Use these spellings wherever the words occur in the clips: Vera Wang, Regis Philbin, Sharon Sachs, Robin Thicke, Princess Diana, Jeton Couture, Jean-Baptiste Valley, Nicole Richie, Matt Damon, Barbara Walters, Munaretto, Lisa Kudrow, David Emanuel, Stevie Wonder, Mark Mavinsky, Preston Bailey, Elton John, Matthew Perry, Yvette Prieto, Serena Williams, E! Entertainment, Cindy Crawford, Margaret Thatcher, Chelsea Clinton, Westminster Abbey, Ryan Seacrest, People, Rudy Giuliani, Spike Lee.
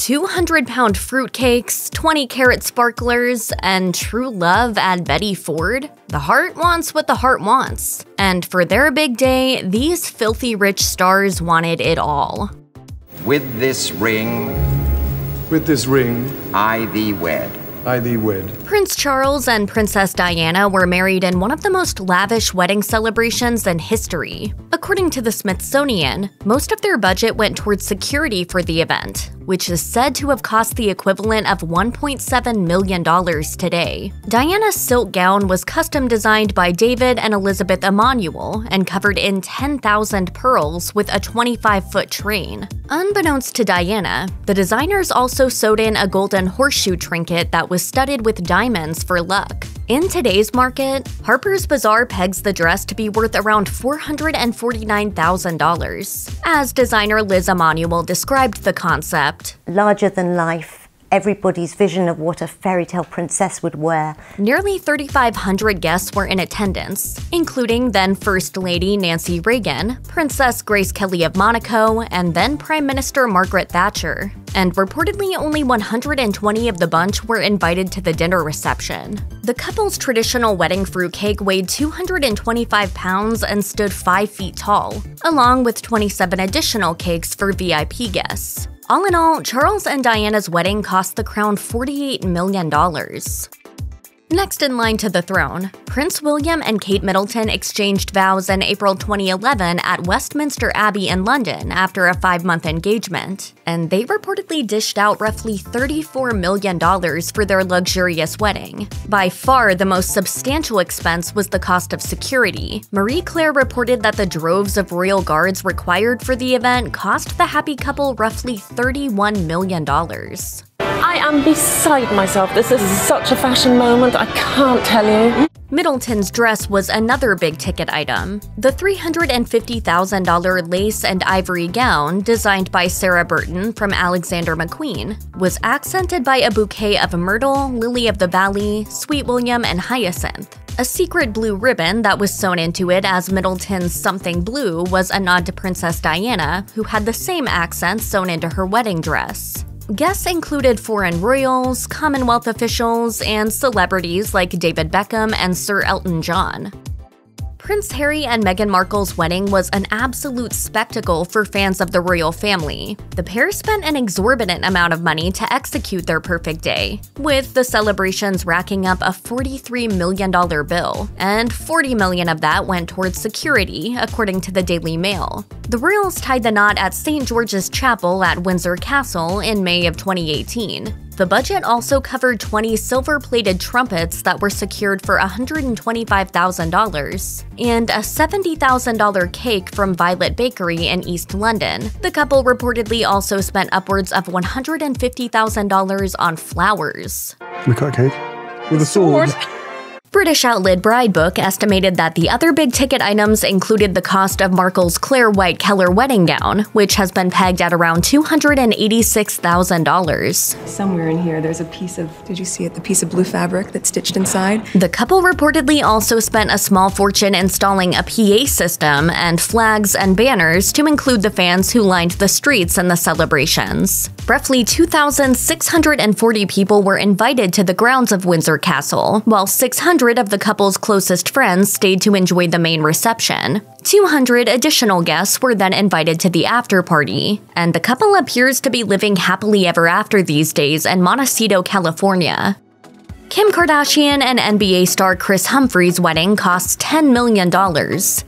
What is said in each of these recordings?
200-pound fruitcakes, 20-carat sparklers, and true love at Betty Ford? The heart wants what the heart wants. And for their big day, these filthy rich stars wanted it all. With this ring, I thee wed. I thee wed. Prince Charles and Princess Diana were married in one of the most lavish wedding celebrations in history. According to the Smithsonian, most of their budget went towards security for the event, which is said to have cost the equivalent of $1.7 million today. Diana's silk gown was custom designed by David and Elizabeth Emanuel and covered in 10,000 pearls with a 25-foot train. Unbeknownst to Diana, the designers also sewed in a golden horseshoe trinket that was studded with diamonds for luck. In today's market, Harper's Bazaar pegs the dress to be worth around $449,000. As designer Liz Emanuel described the concept, larger than life, everybody's vision of what a fairy tale princess would wear. Nearly 3,500 guests were in attendance, including then First Lady Nancy Reagan, Princess Grace Kelly of Monaco, and then Prime Minister Margaret Thatcher. And reportedly only 120 of the bunch were invited to the dinner reception. The couple's traditional wedding fruitcake weighed 225 pounds and stood 5 feet tall, along with 27 additional cakes for VIP guests. All in all, Charles and Diana's wedding cost the crown $48 million. Next in line to the throne, Prince William and Kate Middleton exchanged vows in April 2011 at Westminster Abbey in London after a 5-month engagement, and they reportedly dished out roughly $34 million for their luxurious wedding. By far, the most substantial expense was the cost of security. Marie Claire reported that the droves of royal guards required for the event cost the happy couple roughly $31 million. I am beside myself. This is such a fashion moment, I can't tell you. Middleton's dress was another big-ticket item. The $350,000 lace and ivory gown, designed by Sarah Burton from Alexander McQueen, was accented by a bouquet of myrtle, lily of the valley, sweet william, and hyacinth. A secret blue ribbon that was sewn into it as Middleton's something blue was a nod to Princess Diana, who had the same accent sewn into her wedding dress. Guests included foreign royals, Commonwealth officials, and celebrities like David Beckham and Sir Elton John. Prince Harry and Meghan Markle's wedding was an absolute spectacle for fans of the royal family. The pair spent an exorbitant amount of money to execute their perfect day, with the celebrations racking up a $43 million bill, and $40 million of that went towards security, according to the Daily Mail. The royals tied the knot at St. George's Chapel at Windsor Castle in May of 2018. The budget also covered 20 silver-plated trumpets that were secured for $125,000 and a $70,000 cake from Violet Bakery in East London. The couple reportedly also spent upwards of $150,000 on flowers. We cut cake with a sword. British outlet Bridebook estimated that the other big-ticket items included the cost of Markle's Claire White Keller wedding gown, which has been pegged at around $286,000. Somewhere in here, there's a piece of, did you see it, the piece of blue fabric that's stitched inside? The couple reportedly also spent a small fortune installing a PA system and flags and banners to include the fans who lined the streets in the celebrations. Roughly 2,640 people were invited to the grounds of Windsor Castle, while 600 of the couple's closest friends stayed to enjoy the main reception. 200 additional guests were then invited to the after-party, and the couple appears to be living happily ever after these days in Montecito, California. Kim Kardashian and NBA star Chris Humphries' wedding cost $10 million,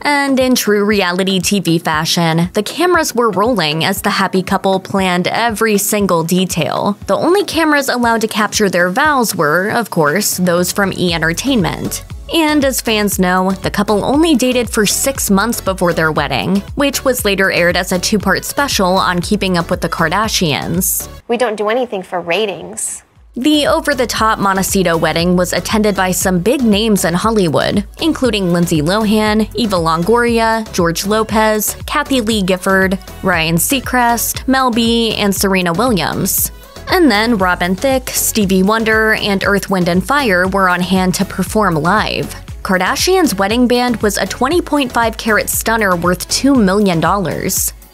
and in true reality TV fashion, the cameras were rolling as the happy couple planned every single detail. The only cameras allowed to capture their vows were, of course, those from E! Entertainment. And as fans know, the couple only dated for 6 months before their wedding, which was later aired as a 2-part special on Keeping Up with the Kardashians. We don't do anything for ratings. The over-the-top Montecito wedding was attended by some big names in Hollywood, including Lindsay Lohan, Eva Longoria, George Lopez, Kathy Lee Gifford, Ryan Seacrest, Mel B, and Serena Williams. And then Robin Thicke, Stevie Wonder, and Earth, Wind & Fire were on hand to perform live. Kardashian's wedding band was a 20.5-carat stunner worth $2 million.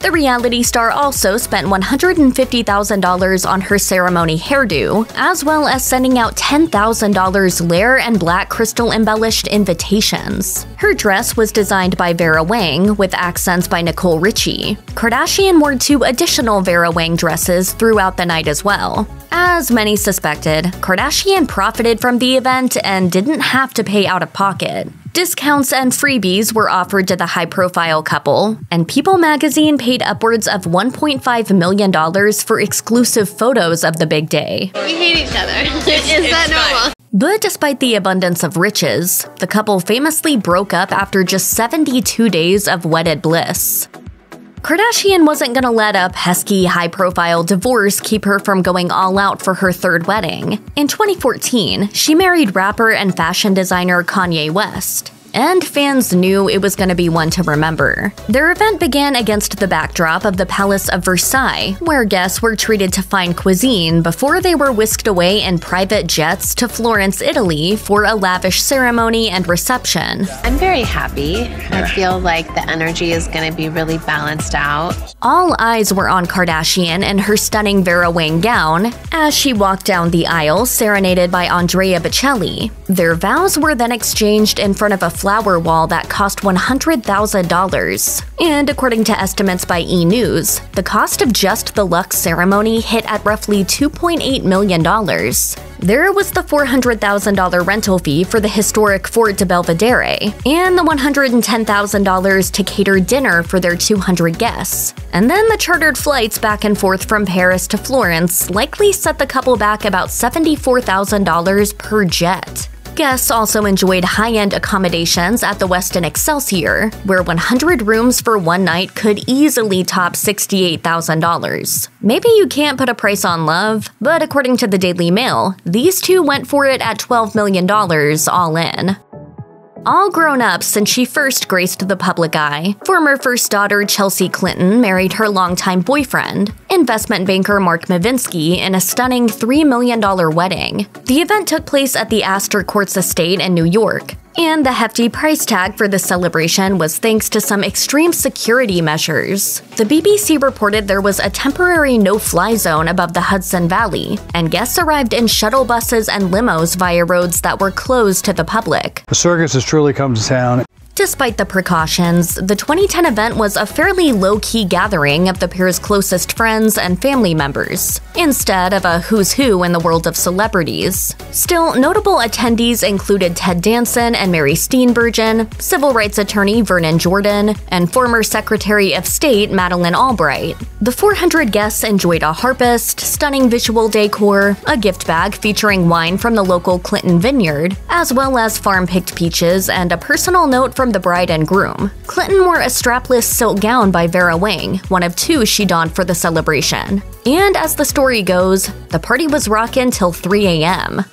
The reality star also spent $150,000 on her ceremony hairdo, as well as sending out $10,000 Lair and black crystal embellished invitations. Her dress was designed by Vera Wang, with accents by Nicole Richie. Kardashian wore two additional Vera Wang dresses throughout the night as well. As many suspected, Kardashian profited from the event and didn't have to pay out of pocket. Discounts and freebies were offered to the high-profile couple, and People magazine paid upwards of $1.5 million for exclusive photos of the big day. We hate each other. Is that normal? But despite the abundance of riches, the couple famously broke up after just 72 days of wedded bliss. Kardashian wasn't gonna let a pesky, high-profile divorce keep her from going all out for her third wedding. In 2014, she married rapper and fashion designer Kanye West, and fans knew it was gonna be one to remember. Their event began against the backdrop of the Palace of Versailles, where guests were treated to fine cuisine before they were whisked away in private jets to Florence, Italy for a lavish ceremony and reception. I'm very happy. I feel like the energy is gonna be really balanced out. All eyes were on Kardashian and her stunning Vera Wang gown as she walked down the aisle serenaded by Andrea Bocelli. Their vows were then exchanged in front of a flower wall that cost $100,000. And according to estimates by E! News, the cost of just the luxe ceremony hit at roughly $2.8 million. There was the $400,000 rental fee for the historic Fort de Belvedere, and the $110,000 to cater dinner for their 200 guests. And then the chartered flights back and forth from Paris to Florence likely set the couple back about $74,000 per jet. Guests also enjoyed high-end accommodations at the Westin Excelsior, where 100 rooms for one night could easily top $68,000. Maybe you can't put a price on love, but according to the Daily Mail, these two went for it at $12 million all in. All grown up since she first graced the public eye, former first daughter Chelsea Clinton married her longtime boyfriend, investment banker Mark Mavinsky, in a stunning $3 million wedding. The event took place at the Astor Courts Estate in New York, and the hefty price tag for the celebration was thanks to some extreme security measures. The BBC reported there was a temporary no-fly zone above the Hudson Valley, and guests arrived in shuttle buses and limos via roads that were closed to the public. The circus has truly come to town. Despite the precautions, the 2010 event was a fairly low-key gathering of the pair's closest friends and family members, instead of a who's who in the world of celebrities. Still, notable attendees included Ted Danson and Mary Steenburgen, civil rights attorney Vernon Jordan, and former Secretary of State Madeleine Albright. The 400 guests enjoyed a harpist, stunning visual decor, a gift bag featuring wine from the local Clinton vineyard, as well as farm-picked peaches and a personal note from the bride and groom. Clinton wore a strapless silk gown by Vera Wang, one of two she donned for the celebration. And as the story goes, the party was rockin' till 3 a.m.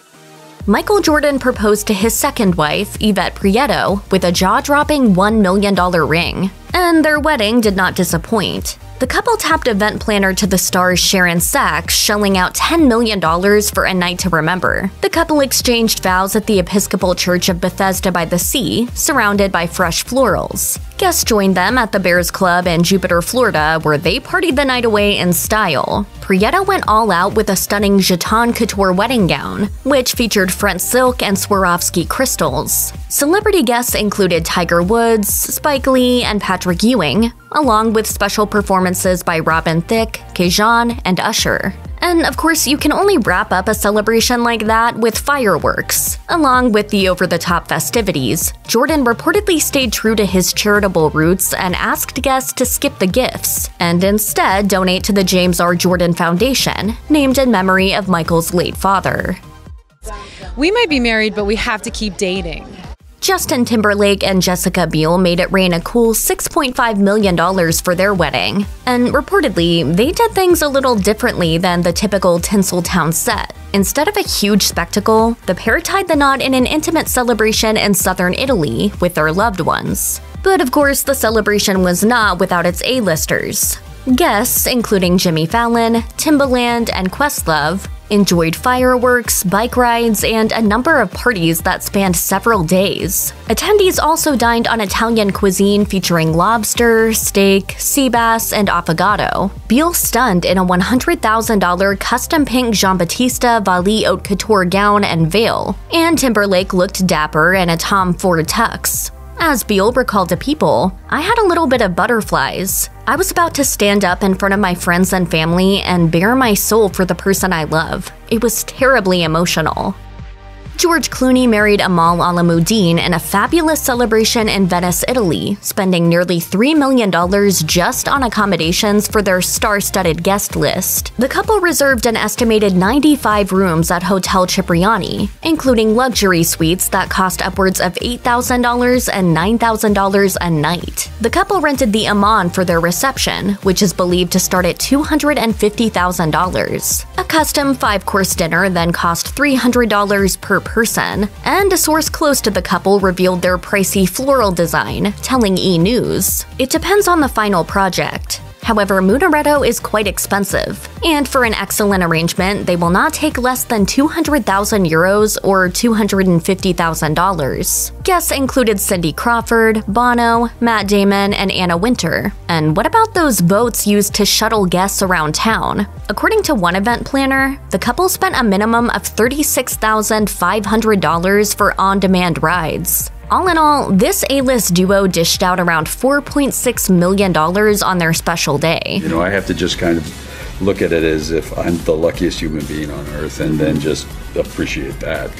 Michael Jordan proposed to his second wife, Yvette Prieto, with a jaw-dropping $1 million ring. And their wedding did not disappoint. The couple tapped event planner to the stars Sharon Sachs, shelling out $10 million for a night to remember. The couple exchanged vows at the Episcopal Church of Bethesda by the Sea, surrounded by fresh florals. Guests joined them at the Bears Club in Jupiter, Florida, where they partied the night away in style. Prieta went all out with a stunning Jeton Couture wedding gown, which featured French silk and Swarovski crystals. Celebrity guests included Tiger Woods, Spike Lee, and Patrick Ewing, along with special performances by Robin Thicke, Kajan, and Usher. And of course, you can only wrap up a celebration like that with fireworks. Along with the over-the-top festivities, Jordan reportedly stayed true to his charitable roots and asked guests to skip the gifts, and instead donate to the James R. Jordan Foundation, named in memory of Michael's late father. We might be married, but we have to keep dating. Justin Timberlake and Jessica Biel made it rain a cool $6.5 million for their wedding, and reportedly, they did things a little differently than the typical Tinseltown set. Instead of a huge spectacle, the pair tied the knot in an intimate celebration in southern Italy with their loved ones. But of course, the celebration was not without its A-listers. Guests, including Jimmy Fallon, Timbaland, and Questlove, enjoyed fireworks, bike rides, and a number of parties that spanned several days. Attendees also dined on Italian cuisine featuring lobster, steak, sea bass, and affogato. Beale stunned in a $100,000 custom pink Jean-Baptiste Valley haute couture gown and veil, and Timberlake looked dapper in a Tom Ford tux. As Beale recalled to People, "I had a little bit of butterflies. I was about to stand up in front of my friends and family and bare my soul for the person I love. It was terribly emotional." George Clooney married Amal Alamuddin in a fabulous celebration in Venice, Italy, spending nearly $3 million just on accommodations for their star-studded guest list. The couple reserved an estimated 95 rooms at Hotel Cipriani, including luxury suites that cost upwards of $8,000 and $9,000 a night. The couple rented the Aman for their reception, which is believed to start at $250,000. A custom five-course dinner then cost $300 per person, and a source close to the couple revealed their pricey floral design, telling E! News, "It depends on the final project. However, Munaretto is quite expensive, and for an excellent arrangement, they will not take less than 200,000 euros or $250,000. Guests included Cindy Crawford, Bono, Matt Damon, and Anna Wintour. And what about those boats used to shuttle guests around town? According to one event planner, the couple spent a minimum of $36,500 for on-demand rides. All in all, this A-list duo dished out around $4.6 million on their special day. You know, I have to just kind of look at it as if I'm the luckiest human being on earth and then just appreciate that.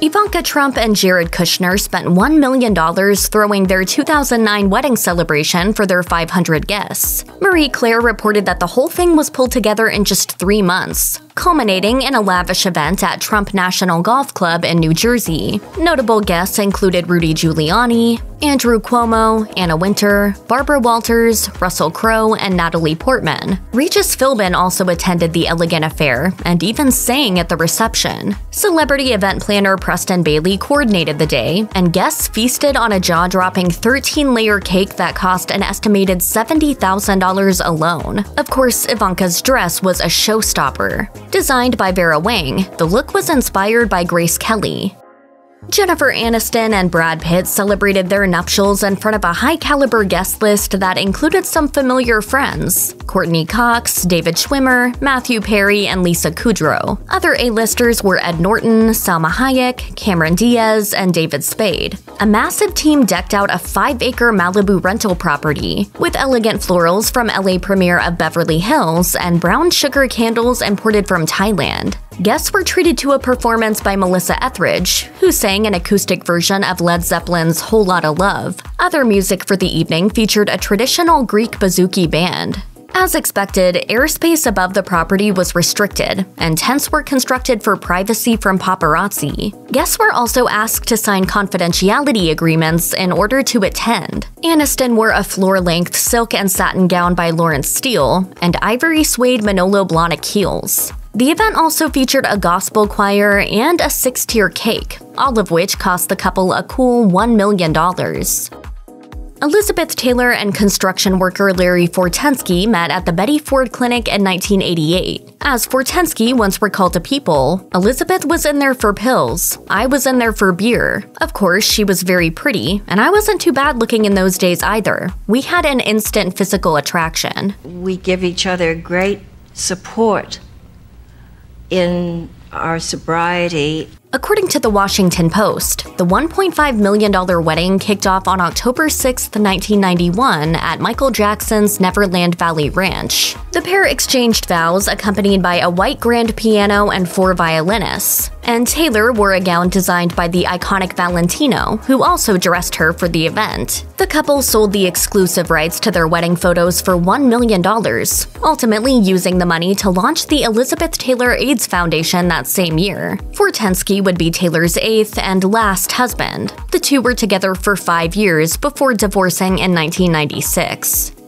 Ivanka Trump and Jared Kushner spent $1 million throwing their 2009 wedding celebration for their 500 guests. Marie Claire reported that the whole thing was pulled together in just 3 months, culminating in a lavish event at Trump National Golf Club in New Jersey. Notable guests included Rudy Giuliani, Andrew Cuomo, Anna Wintour, Barbara Walters, Russell Crowe, and Natalie Portman. Regis Philbin also attended the elegant affair and even sang at the reception. Celebrity event planner Preston Bailey coordinated the day, and guests feasted on a jaw-dropping 13-layer cake that cost an estimated $70,000 alone. Of course, Ivanka's dress was a showstopper. Designed by Vera Wang, the look was inspired by Grace Kelly. Jennifer Aniston and Brad Pitt celebrated their nuptials in front of a high-caliber guest list that included some familiar friends – Courtney Cox, David Schwimmer, Matthew Perry, and Lisa Kudrow. Other A-listers were Ed Norton, Salma Hayek, Cameron Diaz, and David Spade. A massive team decked out a 5-acre Malibu rental property, with elegant florals from LA premiere of Beverly Hills and brown sugar candles imported from Thailand. Guests were treated to a performance by Melissa Etheridge, who sang an acoustic version of Led Zeppelin's Whole Lotta Love. Other music for the evening featured a traditional Greek bouzouki band. As expected, airspace above the property was restricted, and tents were constructed for privacy from paparazzi. Guests were also asked to sign confidentiality agreements in order to attend. Aniston wore a floor-length silk and satin gown by Lawrence Steele, and ivory suede Manolo Blahnik heels. The event also featured a gospel choir and a 6-tier cake, all of which cost the couple a cool $1 million. Elizabeth Taylor and construction worker Larry Fortensky met at the Betty Ford Clinic in 1988. As Fortensky once recalled to People, "Elizabeth was in there for pills. I was in there for beer. Of course, she was very pretty, and I wasn't too bad looking in those days either. We had an instant physical attraction. We give each other great support in our sobriety." According to The Washington Post, the $1.5 million wedding kicked off on October 6, 1991 at Michael Jackson's Neverland Valley Ranch. The pair exchanged vows accompanied by a white grand piano and 4 violinists, and Taylor wore a gown designed by the iconic Valentino, who also dressed her for the event. The couple sold the exclusive rights to their wedding photos for $1 million, ultimately using the money to launch the Elizabeth Taylor AIDS Foundation that same year. Fortensky would be Taylor's 8th and last husband. The two were together for 5 years before divorcing in 1996.